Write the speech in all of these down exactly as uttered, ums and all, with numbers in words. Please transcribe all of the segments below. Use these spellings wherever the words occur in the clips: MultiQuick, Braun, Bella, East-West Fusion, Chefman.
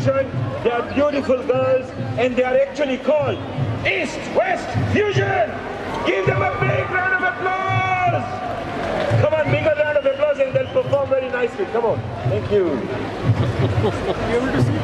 Fusion. They are beautiful girls, and they are actually called East-West Fusion. Give them a big round of applause. Come on, bigger round of applause, and they'll perform very nicely. Come on. Thank you. You able to see?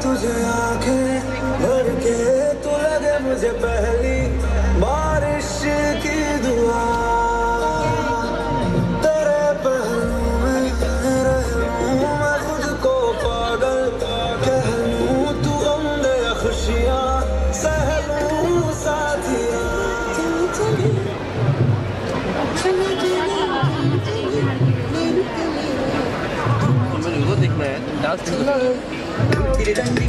तुझे आंखें भर के तू लगे मुझे पहली बारिश की दुआ, तेरे पहलू में रहूं मैं खुद को पागल, कह लूं तू गम दे खुशियां सह लूं साथिया। Did it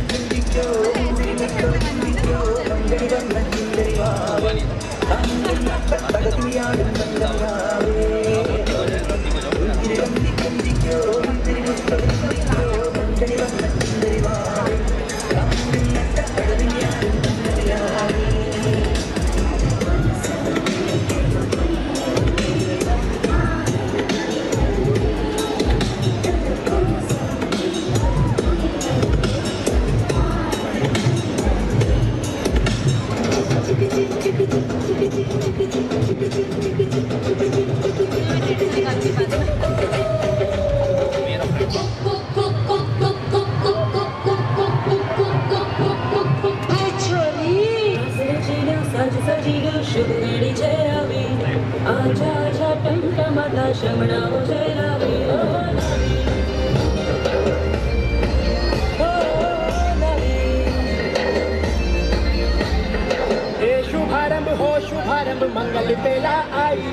शुभारंभ हो शुभारंभ मंगल बेला आई,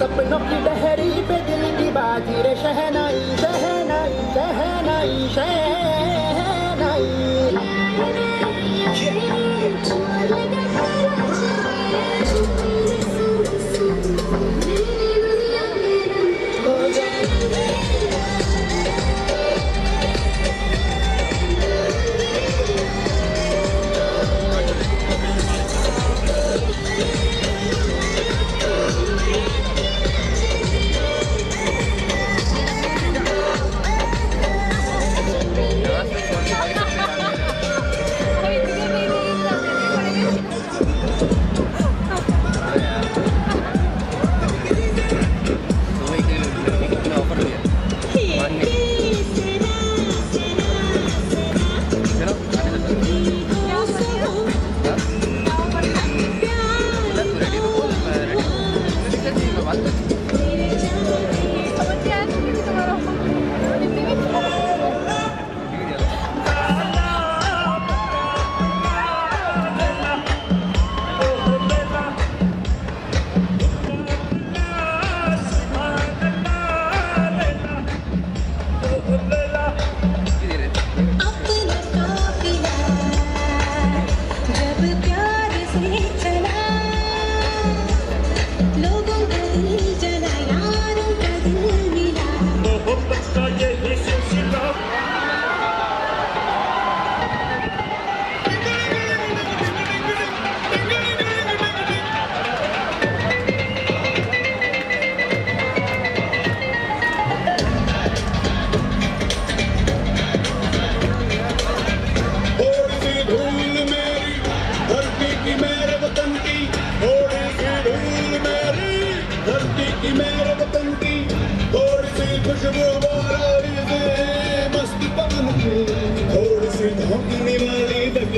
सपनों की लहरी पे दिल की बाजी रे शहनाई शहनाई शहनाई शहनाई। Thank you.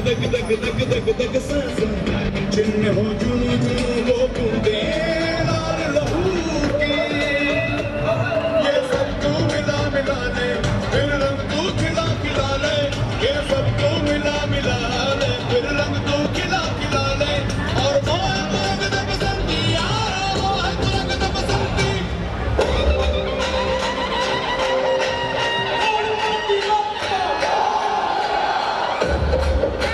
You